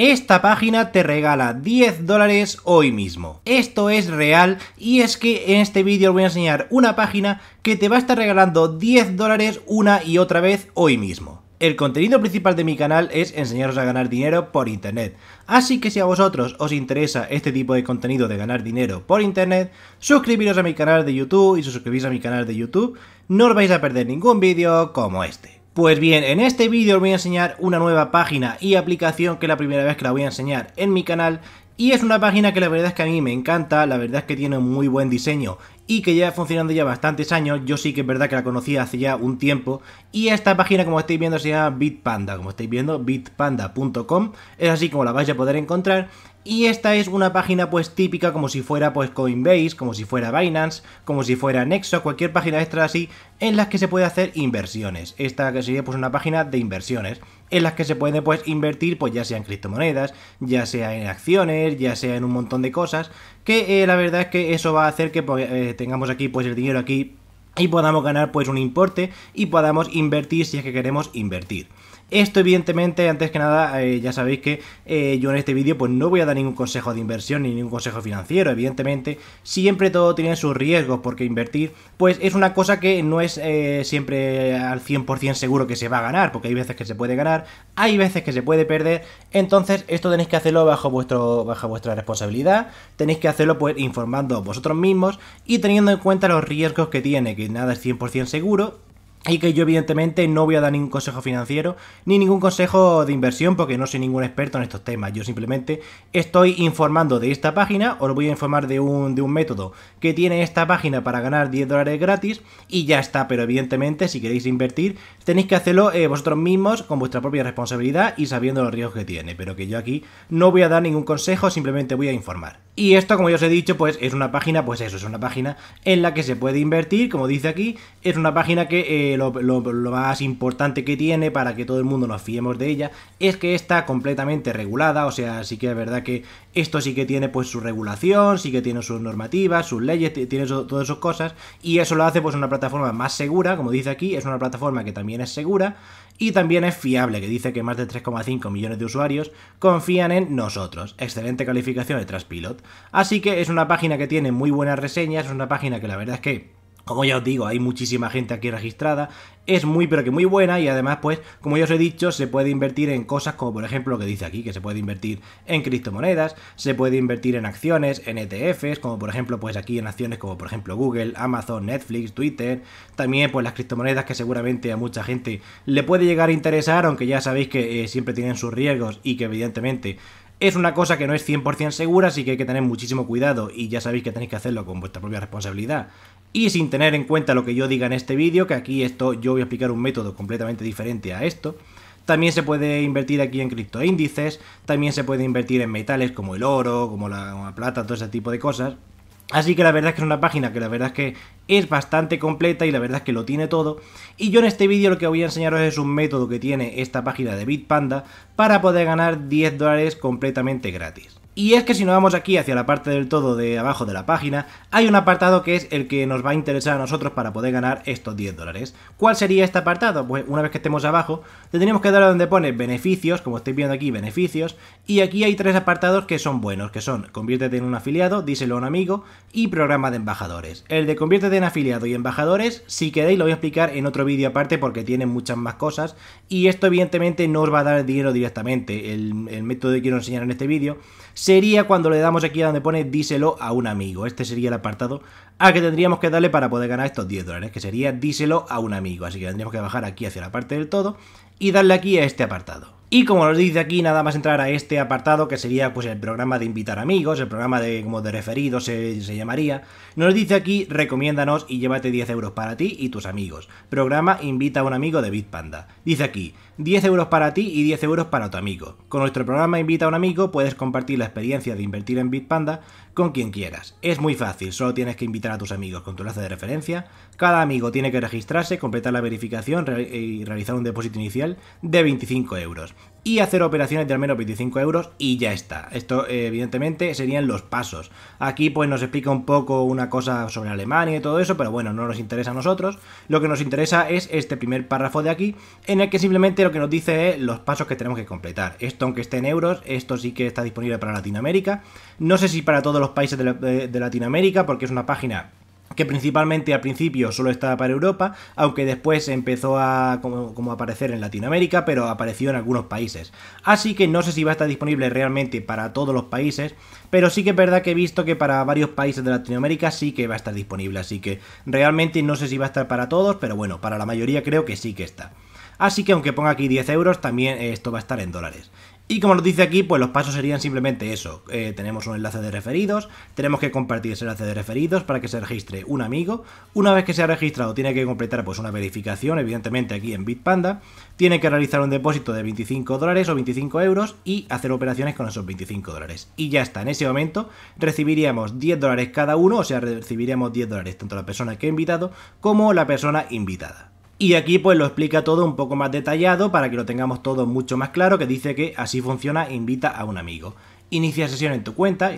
Esta página te regala 10 dólares hoy mismo. Esto es real y es que en este vídeo os voy a enseñar una página que te va a estar regalando 10 dólares una y otra vez hoy mismo. El contenido principal de mi canal es enseñaros a ganar dinero por internet, así que si a vosotros os interesa este tipo de contenido de ganar dinero por internet, suscribiros a mi canal de YouTube y si os suscribís a mi canal de YouTube no os vais a perder ningún vídeo como este. Pues bien, en este vídeo os voy a enseñar una nueva página y aplicación que es la primera vez que la voy a enseñar en mi canal y es una página que la verdad es que a mí me encanta, la verdad es que tiene un muy buen diseño y que lleva funcionando ya bastantes años. Yo sí que es verdad que la conocí hace ya un tiempo y esta página, como estáis viendo, se llama Bitpanda, como estáis viendo, bitpanda.com, es así como la vais a poder encontrar. Y esta es una página pues típica, como si fuera pues Coinbase, como si fuera Binance, como si fuera Nexo, cualquier página extra así en las que se puede hacer inversiones. Esta que sería pues una página de inversiones en las que se puede pues invertir pues ya sea en criptomonedas, ya sea en acciones, ya sea en un montón de cosas que la verdad es que eso va a hacer que tengamos aquí pues el dinero aquí y podamos ganar pues un importe y podamos invertir si es que queremos invertir. Esto evidentemente, antes que nada, ya sabéis que yo en este vídeo pues no voy a dar ningún consejo de inversión ni ningún consejo financiero, evidentemente siempre todo tiene sus riesgos porque invertir pues es una cosa que no es siempre al 100% seguro que se va a ganar, porque hay veces que se puede ganar, hay veces que se puede perder, entonces esto tenéis que hacerlo bajo vuestra responsabilidad, tenéis que hacerlo pues informando vosotros mismos y teniendo en cuenta los riesgos que tiene, que nada es 100% seguro. Y que yo evidentemente no voy a dar ningún consejo financiero ni ningún consejo de inversión porque no soy ningún experto en estos temas. Yo simplemente estoy informando de esta página, os voy a informar de un método que tiene esta página para ganar 10 dólares gratis y ya está. Pero evidentemente si queréis invertir tenéis que hacerlo vosotros mismos con vuestra propia responsabilidad y sabiendo los riesgos que tiene. Pero que yo aquí no voy a dar ningún consejo, simplemente voy a informar. Y esto, como ya os he dicho, pues es una página, pues eso, es una página en la que se puede invertir, como dice aquí, es una página que... Lo más importante que tiene para que todo el mundo nos fiemos de ella es que está completamente regulada, o sea, sí que es verdad que esto sí que tiene pues su regulación, sí que tiene sus normativas, sus leyes, tiene todas sus cosas y eso lo hace pues una plataforma más segura, como dice aquí, es una plataforma que también es segura y también es fiable, que dice que más de 3,5 millones de usuarios confían en nosotros. Excelente calificación de Trustpilot. Así que es una página que tiene muy buenas reseñas, es una página que la verdad es que, como ya os digo, hay muchísima gente aquí registrada, es muy pero que muy buena y además pues, como ya os he dicho, se puede invertir en cosas como por ejemplo lo que dice aquí, que se puede invertir en criptomonedas, se puede invertir en acciones, en ETFs, como por ejemplo pues aquí en acciones como por ejemplo Google, Amazon, Netflix, Twitter, también pues las criptomonedas que seguramente a mucha gente le puede llegar a interesar, aunque ya sabéis que siempre tienen sus riesgos y que evidentemente... es una cosa que no es 100% segura, así que hay que tener muchísimo cuidado y ya sabéis que tenéis que hacerlo con vuestra propia responsabilidad y sin tener en cuenta lo que yo diga en este vídeo, que aquí esto yo voy a explicar un método completamente diferente a esto. También se puede invertir aquí en criptoíndices, también se puede invertir en metales como el oro, como la plata, todo ese tipo de cosas. Así que la verdad es que es una página que la verdad es que es bastante completa y la verdad es que lo tiene todo. Y yo en este vídeo lo que voy a enseñaros es un método que tiene esta página de Bitpanda para poder ganar 10 dólares completamente gratis. Y es que si nos vamos aquí hacia la parte del todo de abajo de la página, hay un apartado que es el que nos va a interesar a nosotros para poder ganar estos 10 dólares. ¿Cuál sería este apartado? Pues una vez que estemos abajo, tendríamos que dar a donde pone beneficios, como estáis viendo aquí, beneficios. Y aquí hay tres apartados que son buenos, que son conviértete en un afiliado, díselo a un amigo y programa de embajadores. El de conviértete en afiliado y embajadores, si queréis lo voy a explicar en otro vídeo aparte porque tiene muchas más cosas. Y esto evidentemente no os va a dar dinero directamente. El método que quiero enseñar en este vídeo sería cuando le damos aquí a donde pone díselo a un amigo. Este sería el apartado al que tendríamos que darle para poder ganar estos 10 dólares, que sería díselo a un amigo. Así que tendríamos que bajar aquí hacia la parte del todo y darle aquí a este apartado. Y como nos dice aquí, nada más entrar a este apartado, que sería pues el programa de invitar amigos, el programa de como de referidos se llamaría, nos dice aquí recomiéndanos y llévate 10 euros para ti y tus amigos. Programa invita a un amigo de Bitpanda. Dice aquí 10 euros para ti y 10 euros para tu amigo. Con nuestro programa invita a un amigo puedes compartir la experiencia de invertir en Bitpanda con quien quieras. Es muy fácil, solo tienes que invitar a tus amigos con tu enlace de referencia. Cada amigo tiene que registrarse, completar la verificación y realizar un depósito inicial nivel de 25 euros, y hacer operaciones de al menos 25 euros, y ya está. Esto evidentemente serían los pasos. Aquí pues nos explica un poco una cosa sobre Alemania y todo eso, pero bueno, no nos interesa a nosotros. Lo que nos interesa es este primer párrafo de aquí, en el que simplemente lo que nos dice es los pasos que tenemos que completar. Esto, aunque esté en euros, esto sí que está disponible para Latinoamérica. No sé si para todos los países de Latinoamérica, porque es una página que principalmente al principio solo estaba para Europa, aunque después empezó a como aparecer en Latinoamérica, pero apareció en algunos países. Así que no sé si va a estar disponible realmente para todos los países, pero sí que es verdad que he visto que para varios países de Latinoamérica sí que va a estar disponible, así que realmente no sé si va a estar para todos, pero bueno, para la mayoría creo que sí que está. Así que aunque ponga aquí 10 euros, también esto va a estar en dólares. Y como nos dice aquí, pues los pasos serían simplemente eso. Tenemos un enlace de referidos, tenemos que compartir ese enlace de referidos para que se registre un amigo. Una vez que se ha registrado, tiene que completar pues una verificación, evidentemente aquí en Bitpanda. Tiene que realizar un depósito de 25 dólares o 25 euros y hacer operaciones con esos 25 dólares. Y ya está, en ese momento recibiríamos 10 dólares cada uno, o sea, recibiríamos 10 dólares tanto la persona que ha invitado como la persona invitada. Y aquí pues lo explica todo un poco más detallado para que lo tengamos todo mucho más claro, que dice que así funciona, invita a un amigo. Inicia sesión en tu cuenta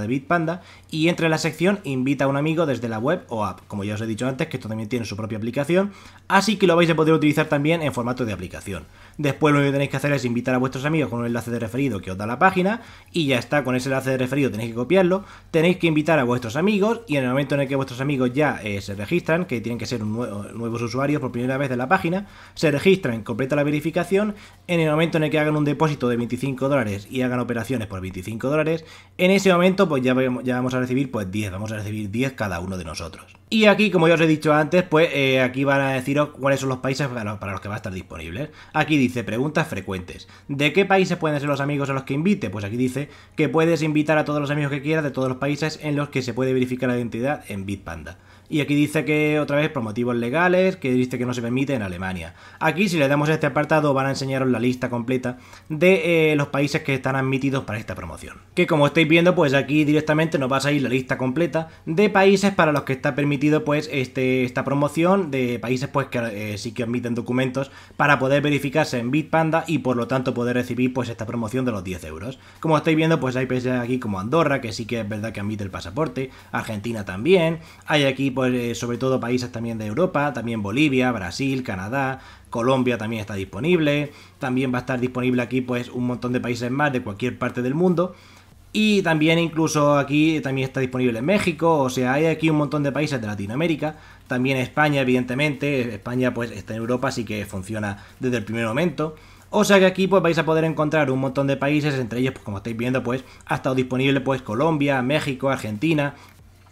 de Bitpanda y entra en la sección invita a un amigo desde la web o app. Como ya os he dicho antes, que esto también tiene su propia aplicación, así que lo vais a poder utilizar también en formato de aplicación. Después lo único que tenéis que hacer es invitar a vuestros amigos con un enlace de referido que os da la página y ya está. Con ese enlace de referido tenéis que copiarlo, tenéis que invitar a vuestros amigos y en el momento en el que vuestros amigos ya se registran, que tienen que ser nuevos usuarios por primera vez de la página, se registran, completa la verificación, en el momento en el que hagan un depósito de 25 dólares y hagan operaciones por 25 dólares, en ese momento pues ya vamos a recibir pues 10, vamos a recibir 10 cada uno de nosotros. Y aquí, como ya os he dicho antes, pues aquí van a deciros cuáles son los países para los que va a estar disponible. Aquí dice preguntas frecuentes. ¿De qué países pueden ser los amigos a los que invite? Pues aquí dice que puedes invitar a todos los amigos que quieras de todos los países en los que se puede verificar la identidad en Bitpanda. Y aquí dice que, otra vez, por motivos legales, que dice que no se permite en Alemania. Aquí, si le damos a este apartado, van a enseñaros la lista completa de los países que están admitidos para esta promoción. Que, como estáis viendo, pues aquí directamente nos va a salir la lista completa de países para los que está permitido pues esta promoción, de países pues que sí que admiten documentos para poder verificarse en Bitpanda y, por lo tanto, poder recibir pues esta promoción de los 10 euros. Como estáis viendo, pues hay países aquí como Andorra, que sí que es verdad que admite el pasaporte, Argentina también, hay aquí pues sobre todo países también de Europa, también Bolivia, Brasil, Canadá, Colombia también está disponible, también va a estar disponible aquí pues un montón de países más de cualquier parte del mundo. Y también incluso aquí también está disponible en México, o sea, hay aquí un montón de países de Latinoamérica, también España evidentemente, España pues está en Europa, así que funciona desde el primer momento. O sea que aquí pues vais a poder encontrar un montón de países, entre ellos pues como estáis viendo pues ha estado disponible pues Colombia, México, Argentina.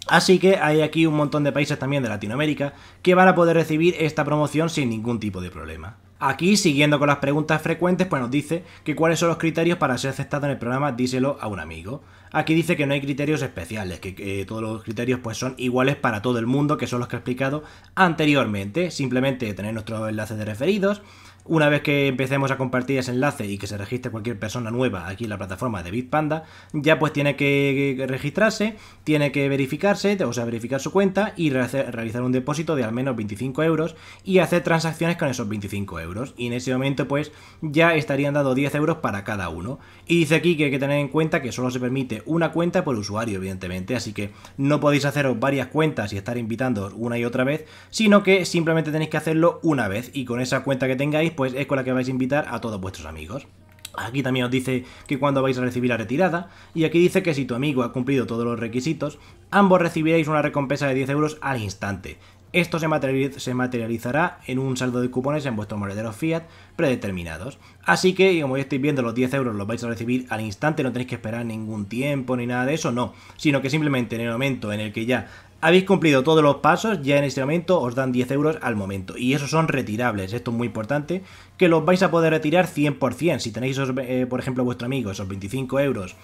Así que hay aquí un montón de países también de Latinoamérica que van a poder recibir esta promoción sin ningún tipo de problema. Aquí, siguiendo con las preguntas frecuentes, pues nos dice que cuáles son los criterios para ser aceptado en el programa Díselo a un amigo. Aquí dice que no hay criterios especiales, que todos los criterios pues son iguales para todo el mundo, que son los que he explicado anteriormente. Simplemente tener nuestros enlaces de referidos. Una vez que empecemos a compartir ese enlace y que se registre cualquier persona nueva aquí en la plataforma de Bitpanda, ya pues tiene que registrarse, tiene que verificarse, o sea, verificar su cuenta y realizar un depósito de al menos 25 euros y hacer transacciones con esos 25 euros. Y en ese momento pues ya estarían dando 10 euros para cada uno. Y dice aquí que hay que tener en cuenta que solo se permite una cuenta por usuario, evidentemente, así que no podéis haceros varias cuentas y estar invitándoos una y otra vez, sino que simplemente tenéis que hacerlo una vez y con esa cuenta que tengáis pues es con la que vais a invitar a todos vuestros amigos. Aquí también os dice que cuando vais a recibir la retirada, y aquí dice que si tu amigo ha cumplido todos los requisitos, ambos recibiréis una recompensa de 10 euros al instante. Esto se materializará en un saldo de cupones en vuestros monederos fiat predeterminados. Así que, como ya estáis viendo, los 10 euros los vais a recibir al instante, no tenéis que esperar ningún tiempo ni nada de eso, no, sino que simplemente en el momento en el que ya habéis cumplido todos los pasos, ya en este momento os dan 10 euros al momento. Y esos son retirables, esto es muy importante, que los vais a poder retirar 100%. Si tenéis, por ejemplo, a vuestro amigo esos 25 euros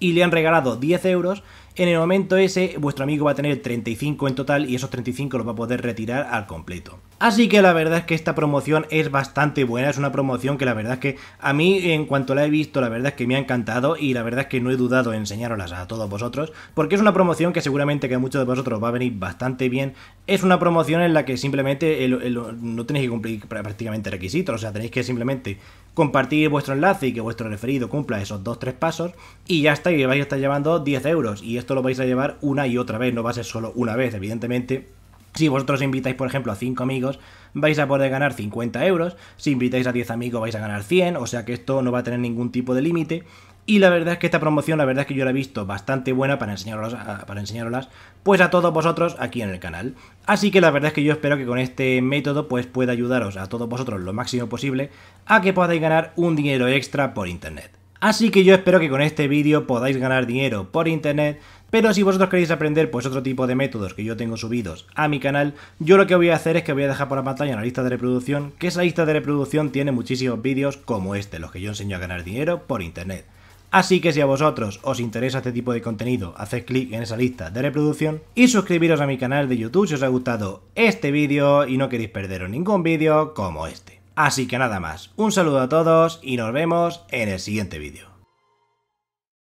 y le han regalado 10 euros, En el momento ese, vuestro amigo va a tener 35 en total y esos 35 los va a poder retirar al completo. Así que la verdad es que esta promoción es bastante buena, es una promoción que la verdad es que a mí, en cuanto la he visto, la verdad es que me ha encantado y la verdad es que no he dudado en enseñároslas a todos vosotros, porque es una promoción que seguramente que a muchos de vosotros va a venir bastante bien. Es una promoción en la que simplemente no tenéis que cumplir prácticamente requisitos, o sea, tenéis que simplemente compartir vuestro enlace y que vuestro referido cumpla esos 2-3 pasos y ya está, y vais a estar llevando 10 euros, y esto lo vais a llevar una y otra vez, no va a ser solo una vez, evidentemente. Si vosotros invitáis, por ejemplo, a 5 amigos, vais a poder ganar 50 euros. Si invitáis a 10 amigos, vais a ganar 100. O sea que esto no va a tener ningún tipo de límite. Y la verdad es que esta promoción, la verdad es que yo la he visto bastante buena para enseñaroslas pues a todos vosotros aquí en el canal. Así que la verdad es que yo espero que con este método pues pueda ayudaros a todos vosotros lo máximo posible a que podáis ganar un dinero extra por internet. Así que yo espero que con este vídeo podáis ganar dinero por internet. Pero si vosotros queréis aprender pues otro tipo de métodos que yo tengo subidos a mi canal, yo lo que voy a hacer es que voy a dejar por la pantalla una lista de reproducción, que esa lista de reproducción tiene muchísimos vídeos como este, los que yo enseño a ganar dinero por internet. Así que si a vosotros os interesa este tipo de contenido, haced clic en esa lista de reproducción y suscribiros a mi canal de YouTube si os ha gustado este vídeo y no queréis perderos ningún vídeo como este. Así que nada más, un saludo a todos y nos vemos en el siguiente vídeo.